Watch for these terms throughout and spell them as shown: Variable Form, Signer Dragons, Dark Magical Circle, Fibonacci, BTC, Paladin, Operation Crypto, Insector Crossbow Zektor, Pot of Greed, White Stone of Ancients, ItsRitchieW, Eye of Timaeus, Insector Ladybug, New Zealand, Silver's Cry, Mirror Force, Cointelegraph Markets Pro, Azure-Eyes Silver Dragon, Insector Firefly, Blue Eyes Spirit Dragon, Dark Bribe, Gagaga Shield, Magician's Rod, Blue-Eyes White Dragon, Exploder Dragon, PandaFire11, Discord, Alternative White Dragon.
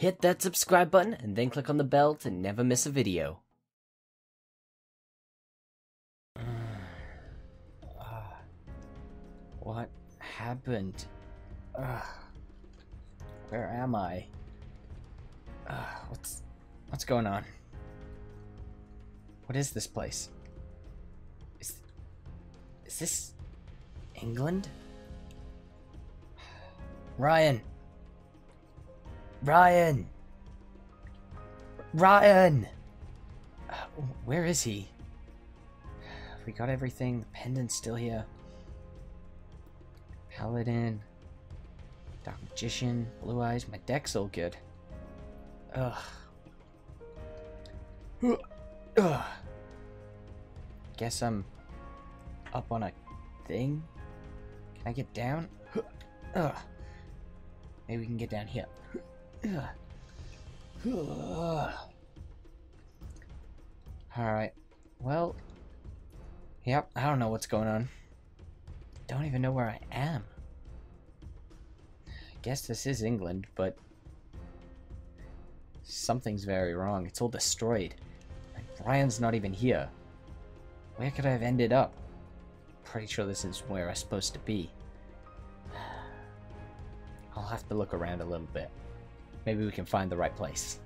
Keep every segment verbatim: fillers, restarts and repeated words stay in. hit that subscribe button, and then click on the bell to never miss a video. Uh, what happened? Uh, where am I? Uh, what's what's going on? What is this place? Is is this England? Ryan. Ryan! Ryan! Uh, where is he? We got everything. The pendant's still here. Paladin. Dark Magician. Blue Eyes. My deck's all good. Ugh. Ugh. Guess I'm up on a thing? Can I get down? Ugh. Maybe we can get down here. Alright, well, yep, I don't know what's going on. Don't even know where I am. I guess this is England, but something's very wrong. It's all destroyed. And Brian's not even here. Where could I have ended up? Pretty sure this is where I'm supposed to be. I'll have to look around a little bit. Maybe we can find the right place.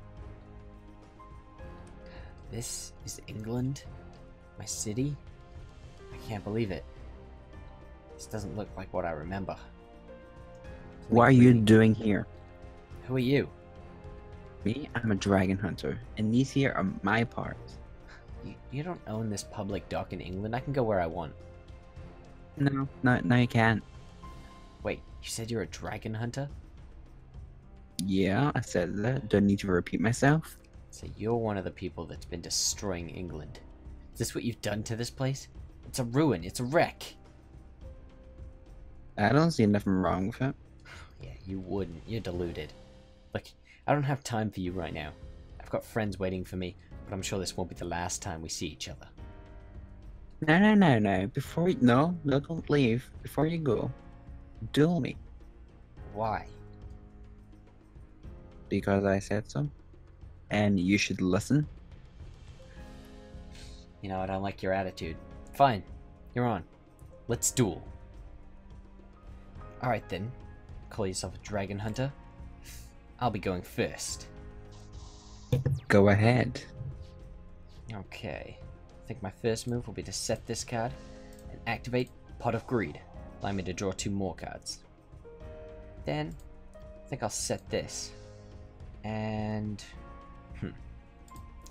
This is England? My city? I can't believe it. This doesn't look like what I remember. What are you doing here? Who are you? Me? I'm a dragon hunter, and these here are my parts. You, you don't own this public dock in England. I can go where I want. No, no, no you can't. Wait, you said you're a dragon hunter? Yeah, I said that. Don't need to repeat myself. So you're one of the people that's been destroying England. Is this what you've done to this place? It's a ruin. It's a wreck. I don't see nothing wrong with it. Yeah, you wouldn't. You're deluded. Look, I don't have time for you right now. I've got friends waiting for me, but I'm sure this won't be the last time we see each other. No, no, no, no. Before you... No, no, don't leave. Before you go, duel me. Why? Because I said so, and you should listen. You know, I don't like your attitude. Fine, you're on. Let's duel. Alright then, call yourself a dragon hunter. I'll be going first. Go ahead. Okay, I think my first move will be to set this card and activate Pot of Greed, allowing me to draw two more cards. Then, I think I'll set this. And hmm,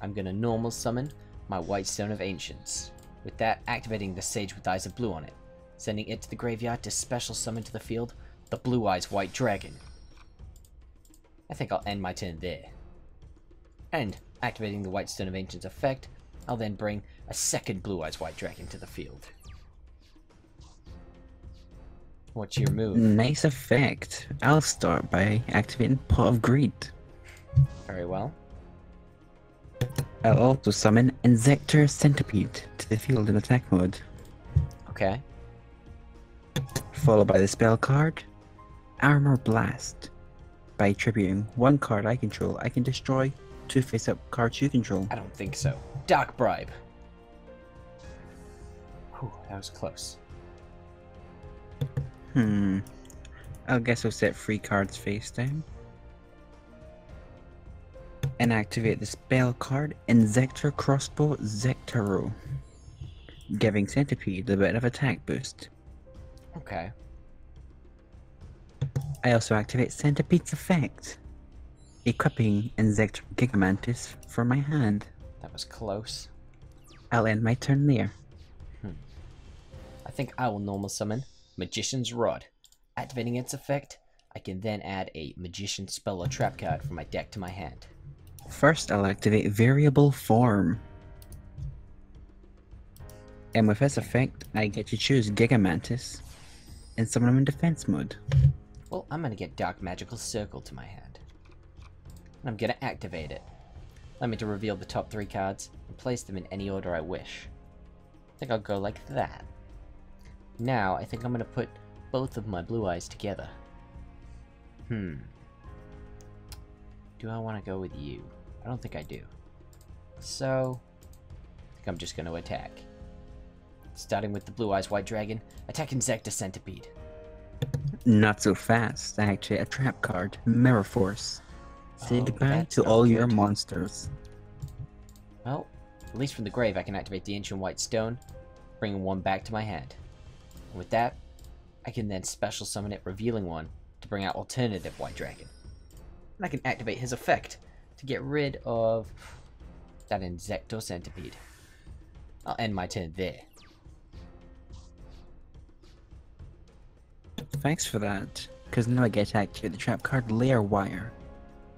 I'm gonna normal summon my White Stone of Ancients, with that activating the Sage with Eyes of Blue on it, sending it to the graveyard to special summon to the field the Blue-Eyes White Dragon. I think I'll end my turn there. And activating the White Stone of Ancients effect, I'll then bring a second Blue-Eyes White Dragon to the field. What's your move? Nice effect. I'll start by activating Pot of Greed. Very well. I'll also summon Insector Centipede to the field in attack mode. Okay. Followed by the spell card, Armor Blast. By tributing one card I control, I can destroy two face-up cards you control. I don't think so. Dark Bribe. Whew, that was close. Hmm. I guess I'll set three cards face down. And activate the spell card Insector Crossbow Zektor, giving Centipede a bit of attack boost. Okay. I also activate Centipede's effect, equipping Insector Gigamantis from my hand. That was close. I'll end my turn there. Hmm. I think I will normal summon Magician's Rod. Activating its effect, I can then add a Magician spell or trap card from my deck to my hand. First, I'll activate Variable Form. And with this effect, I get to choose Gigamantis and summon him in defense mode. Well, I'm gonna get Dark Magical Circle to my hand. And I'm gonna activate it. Allow me to reveal the top three cards and place them in any order I wish. I think I'll go like that. Now, I think I'm gonna put both of my Blue Eyes together. Hmm. do I want to go with you? I don't think I do. So, I think I'm just going to attack. Starting with the Blue-Eyes White Dragon, attack Insector Centipede. Not so fast, actually. A trap card, Mirror Force. Say oh, goodbye to all good. your monsters. Well, at least from the grave, I can activate the Ancient White Stone, bringing one back to my hand. And with that, I can then special summon it, revealing one, to bring out Alternative White Dragon. And I can activate his effect to get rid of that Insector Centipede. I'll end my turn there. Thanks for that, because now I get to activate the trap card Lair Wire.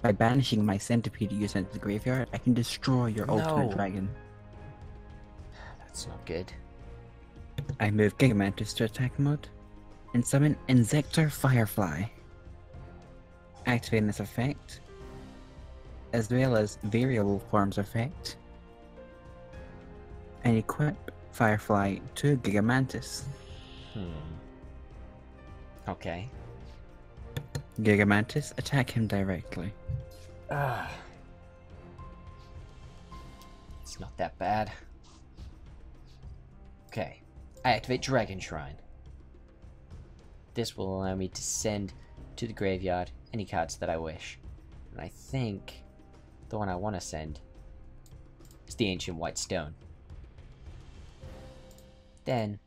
By banishing my centipede you sent to the graveyard, I can destroy your no. ultimate dragon. That's not good. I move Gigamantis to attack mode, and summon Insector Firefly. Activating this effect, as well as Variable Form's effect, and equip Firefly to Gigamantis. Hmm. Okay. Gigamantis, attack him directly. Ah. It's not that bad. Okay. I activate Dragon Shrine. This will allow me to send to the graveyard any cards that I wish. And I think the one I want to send is the Ancient White Stone. Then,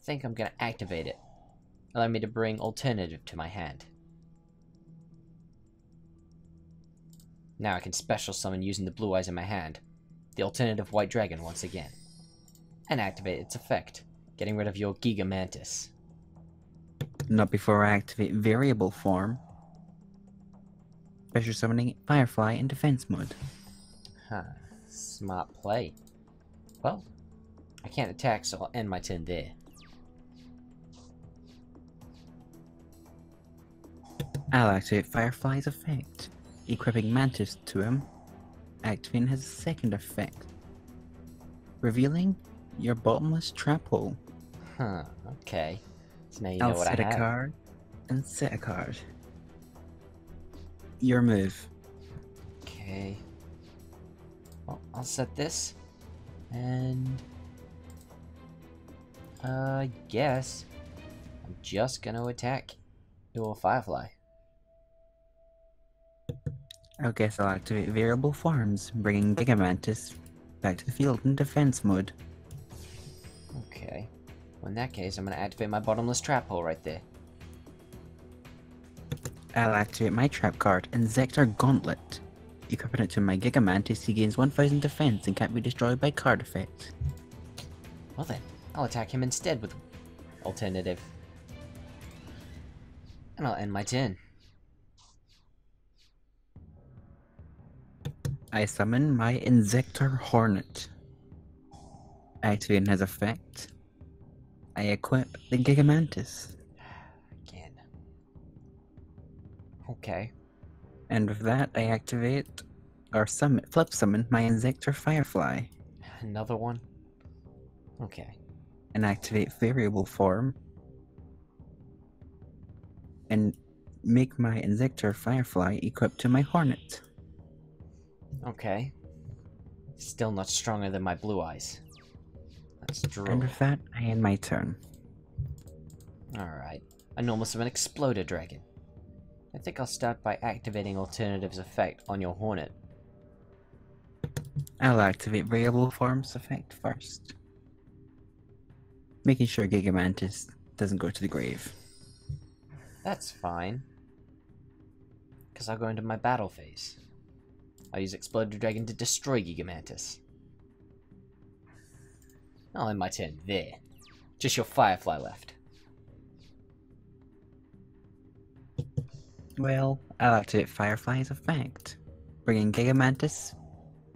I think I'm going to activate it. Allow me to bring Alternative to my hand. Now I can special summon using the blue eyes in my hand, the Alternative White Dragon once again, and activate its effect, getting rid of your Gigamantis. Not before I activate Variable Form, special summoning Firefly in defense mode. Huh, smart play. Well, I can't attack, so I'll end my turn there. I'll activate Firefly's effect, equipping Mantis to him, activating his second effect, revealing your Bottomless Trap Hole. Huh, okay. So now you I'll know what I have. I'll set a card, and set a card. Your move. Okay. Well, I'll set this, and uh, I guess I'm just gonna attack your Firefly. I guess I'll activate Variable Forms, bringing Gigamantis back to the field in defense mode. Okay. Well, in that case, I'm going to activate my Bottomless Trap Hole right there. I'll activate my trap card, Insector Gauntlet. Equipping it to my Gigamantis, he gains one thousand defense and can't be destroyed by card effects. Well then, I'll attack him instead with Alternative. And I'll end my turn. I summon my Insector Hornet. Activating his effect, I equip the Gigamantis. Again. Okay. And with that, I activate or summon, flip summon my Insector Firefly. Another one? Okay. And activate Variable Form. And make my Insector Firefly equipped to my Hornet. Okay. Still not stronger than my blue eyes. Let's draw. And with that, I end my turn. Alright. I normal summon Exploder Dragon. I think I'll start by activating Alternative's effect on your Hornet. I'll activate Variable Form's effect first. Making sure Gigamantis doesn't go to the grave. That's fine. Because I'll go into my battle phase. I'll use Exploder Dragon to destroy Gigamantis. I'll end my turn there. Just your Firefly left. Well, I'll activate Firefly's effect, bringing Gigamantis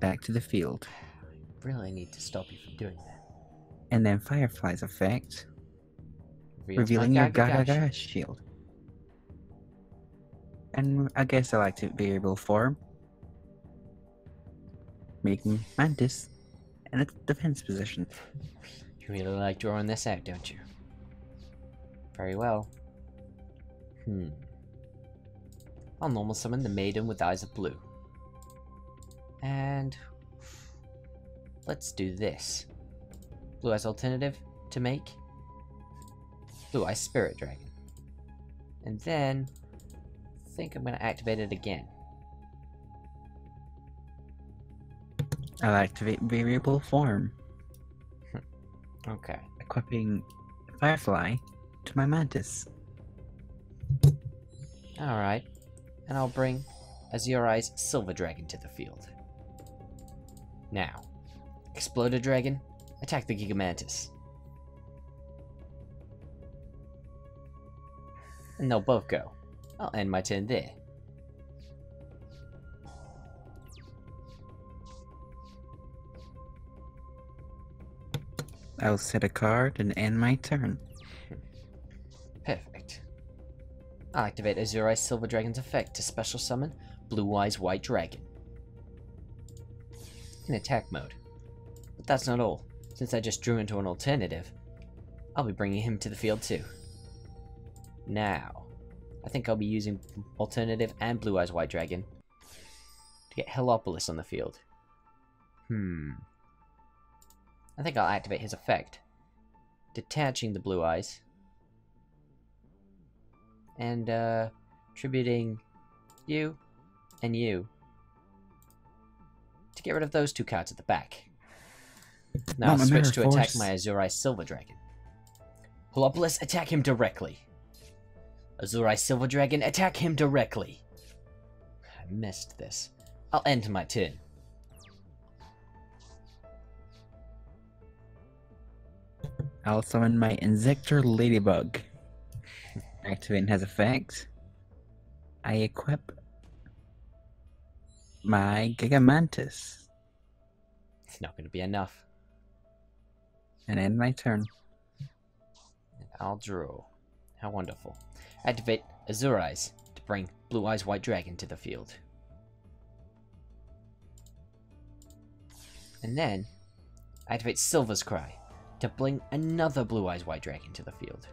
back to the field. I really need to stop you from doing that. And then Firefly's effect, Real revealing your Gagaga Shield. And I guess I'll activate Variable Form, making Mantis in a defense position. You really like drawing this out, don't you? Very well. Hmm. I'll normal summon the Maiden with the Eyes of Blue. And let's do this. Blue Eyes Alternative to make Blue Eyes Spirit Dragon. And then I think I'm going to activate it again. I'll activate Variable Form. Okay. Equipping Firefly to my Mantis. Alright. And I'll bring Azure-Eyes Silver Dragon to the field. Now, Exploder Dragon, attack the Gigamantis. And they'll both go. I'll end my turn there. I'll set a card and end my turn. Perfect. I'll activate Azure-Eyes Silver Dragon's effect to special summon Blue-Eyes White Dragon. In attack mode. But that's not all. Since I just drew into an alternative, I'll be bringing him to the field too. Now, I think I'll be using Alternative and Blue-Eyes White Dragon to get Heliopolis on the field. Hmm. I think I'll activate his effect, detaching the Blue Eyes, and uh, tributing you and you to get rid of those two cards at the back. Now I'll switch to attack my Azure-Eyes Silver Dragon. Helopolis, attack him directly. Azure-Eyes Silver Dragon, attack him directly. I missed this. I'll end my turn. I'll summon my Insector Ladybug. Activating his effect. I equip my Gigamantis. It's not going to be enough. And end my turn. And I'll draw. How wonderful. Activate Azure-Eyes to bring Blue-Eyes White Dragon to the field. And then activate Silver's Cry to bring another Blue-Eyes White Dragon to the field.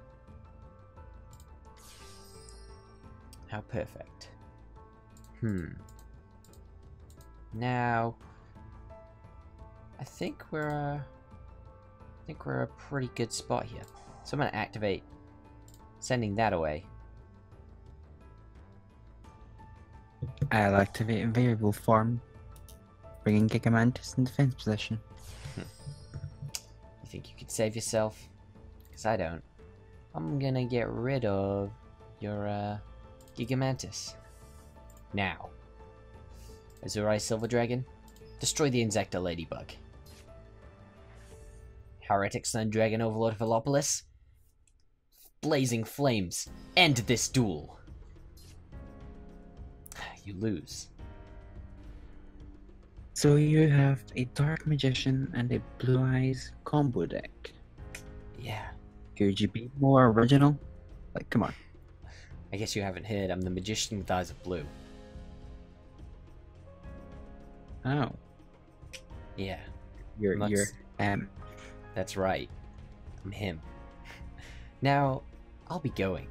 How perfect. Hmm. Now, I think we're, uh, I think we're a pretty good spot here. So I'm going to activate, sending that away. I'll activate Variable Form, bringing Gigamantis in defense position. You think you could save yourself? Because I don't. I'm gonna get rid of your uh, Gigamantis. Now, Azure-Eyes Silver Dragon, destroy the Insector Ladybug. Heretic Sun Dragon Overlord of Philopolis, blazing flames, end this duel. You lose. So you have a Dark Magician and a Blue Eyes combo deck. Yeah. Could you be more original? Like, come on. I guess you haven't heard, I'm the Magician with Eyes of Blue. Oh. Yeah. You're, that's, you're, um... That's right. I'm him. Now, I'll be going.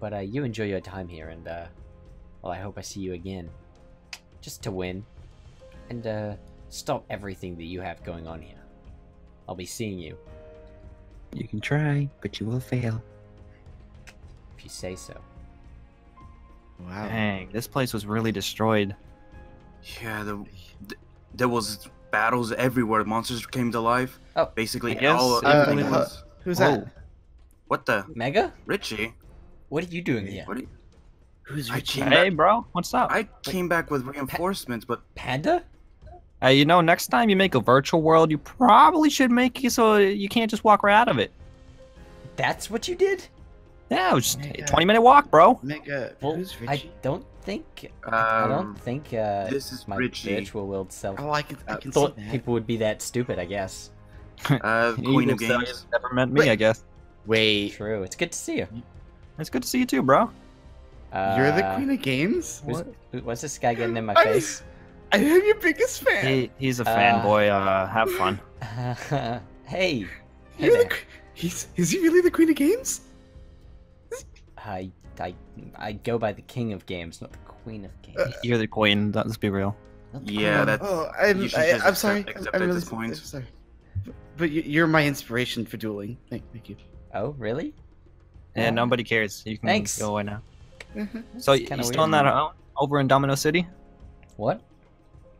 But, uh, you enjoy your time here, and, uh, well, I hope I see you again. Just to win. And uh, stop everything that you have going on here. I'll be seeing you. You can try, but you will fail. If you say so. Wow. Dang, this place was really destroyed. Yeah, the, the, there was battles everywhere. Monsters came to life. Oh, basically all everything uh, was. Who's that? What the? Mega? Richie? What are you doing here? What are you... Who's Richie? Hey, bro, what's up? I came back with reinforcements, but... Panda? Hey, you know, next time you make a virtual world, you probably should make it so you can't just walk right out of it. That's what you did? Yeah, it was just a twenty minute walk, bro. Mega, who's Richie? I don't think... Um, I don't think uh, this is my Richie. Virtual world self... Oh, I, can, I can thought see that. People would be that stupid, I guess. Uh, Queen of Games. Never meant me, Wait. I guess. Wait. True, it's good to see you. It's good to see you too, bro. Uh, You're the Queen of Games? What? What's this guy getting in my I, face? I am your biggest fan. He, he's a uh, fanboy. Uh, have fun. Uh, hey. You're hey the, he's, is he really the Queen of Games? I, I, I go by the King of Games, not the Queen of Kings. You're the queen. Let's be real. Yeah, that's. Oh, I'm. I, I'm sorry. Except at this point. I'm sorry. But you're my inspiration for dueling. Thank, thank you. Oh, really? And yeah, nobody cares. You can Thanks. go away now. Mm-hmm. So you still on that home over in Domino City? What?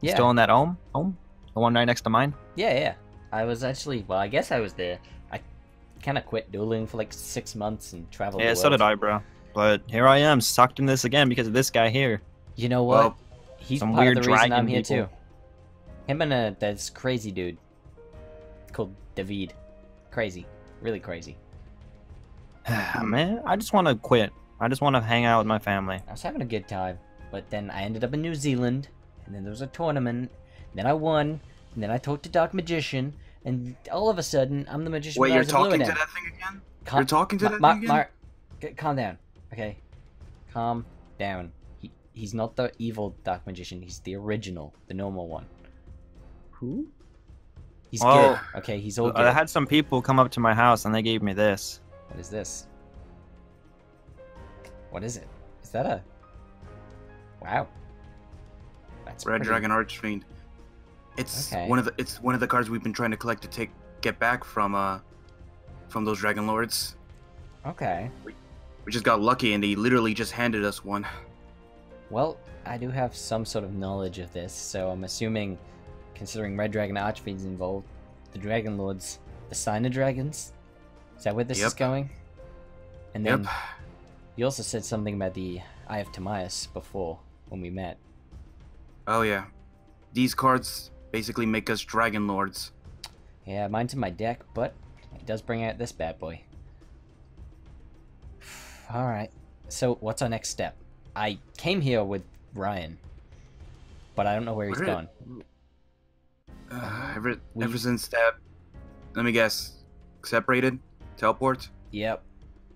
Yeah. Still on that home? Home? The one right next to mine? Yeah, yeah. I was actually. Well, I guess I was there. I kind of quit dueling for like six months and traveled. Yeah, the world. So did I, bro. But here I am, sucked in this again because of this guy here. You know what? Well, he's some part weird of the reason I'm here people. too. Him and a, this crazy dude called David. Crazy. Really crazy. Man, I just want to quit. I just want to hang out with my family. I was having a good time, but then I ended up in New Zealand, and then there was a tournament, and then I won, and then I talked to Dark Magician, and all of a sudden, I'm the Magician. Wait, you're talking to now. that thing again? Calm, you're talking to that thing again? Get, calm down, okay? Calm down. He, he's not the evil Dark Magician. He's the original, the normal one. Who? He's oh, good, okay? He's all good. I had some people come up to my house, and they gave me this. What is this? What is it? Is that a... Wow. That's Red pretty... Dragon Archfiend. It's okay. one of the it's one of the cards we've been trying to collect to take get back from uh from those Dragon Lords. Okay. We, we just got lucky and he literally just handed us one. Well, I do have some sort of knowledge of this, so I'm assuming, considering Red Dragon Archfiend's involved, the Dragon Lords, the Signer Dragons. Is that where this yep. is going? And then yep. you also said something about the Eye of Timaeus before, when we met. Oh yeah. These cards basically make us Dragon Lords. Yeah, mine's in my deck, but it does bring out this bad boy. Alright, so what's our next step? I came here with Ryan, but I don't know where he's where gone. It... Uh, ever, we... ever since that, let me guess, separated? Teleport? Yep.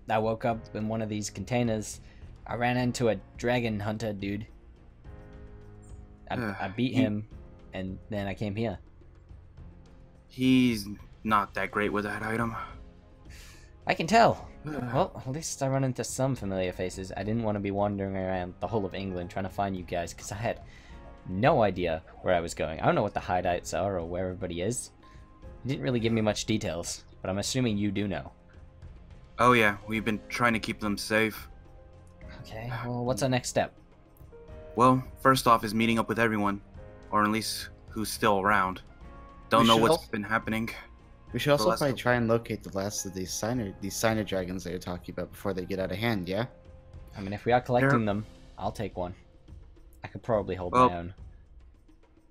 I woke up in one of these containers. I ran into a dragon hunter dude. I, uh, I beat he, him, and then I came here. He's not that great with that item. I can tell. Uh, well, at least I run into some familiar faces. I didn't want to be wandering around the whole of England trying to find you guys, because I had no idea where I was going. I don't know what the hideouts are or where everybody is. It didn't really give me much details, but I'm assuming you do know. Oh yeah, we've been trying to keep them safe. Okay, well, what's our next step? Well, first off is meeting up with everyone, or at least who's still around. Don't know what's been happening. We should also probably try and locate the last of these signer these signer dragons that you're talking about before they get out of hand, yeah? I mean, if we are collecting them, I'll take one. I could probably hold my own.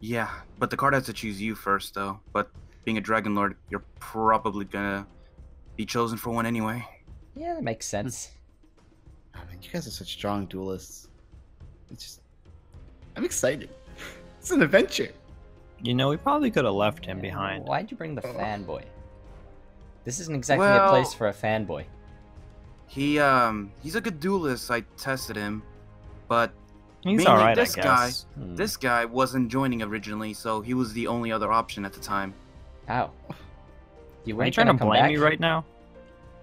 Yeah, but the card has to choose you first, though. But being a Dragon Lord, you're probably gonna be chosen for one anyway. Yeah, that makes sense. I mean, you guys are such strong duelists. It's just... I'm excited. It's an adventure. You know, we probably could have left him yeah, behind. Why'd you bring the oh. fanboy? This isn't exactly well, a place for a fanboy. He, um... He's a good duelist. I tested him. But... He's alright, I guess. Guy, hmm. This guy wasn't joining originally, so he was the only other option at the time. Ow. You Are you trying to blame back? me right now?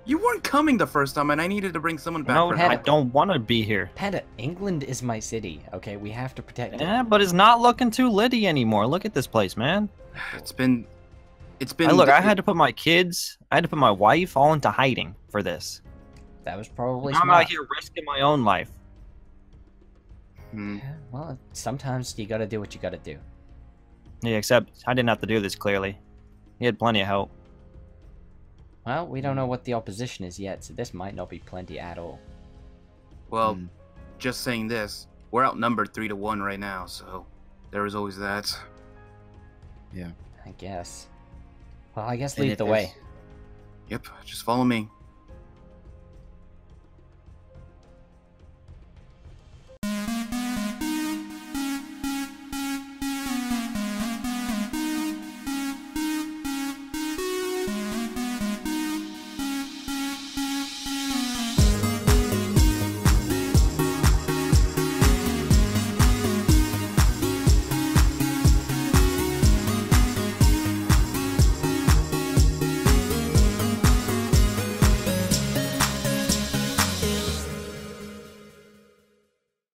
You weren't coming the first time, and I needed to bring someone back. No, for Panda, I don't want to be here. Panda, England is my city, okay? We have to protect it. Yeah, but it's not looking too litty anymore. Look at this place, man. It's been... It's been... I look, I had to put my kids, I had to put my wife all into hiding for this. That was probably smart. I'm out here risking my own life. Hmm. Yeah, well, sometimes you gotta do what you gotta do. Yeah, except I didn't have to do this, clearly. He had plenty of help. Well, we don't know what the opposition is yet, so this might not be plenty at all. Well, mm. just saying this, we're outnumbered three to one right now, so there is always that. Yeah. I guess. Well, I guess lead the way. Yep, just follow me.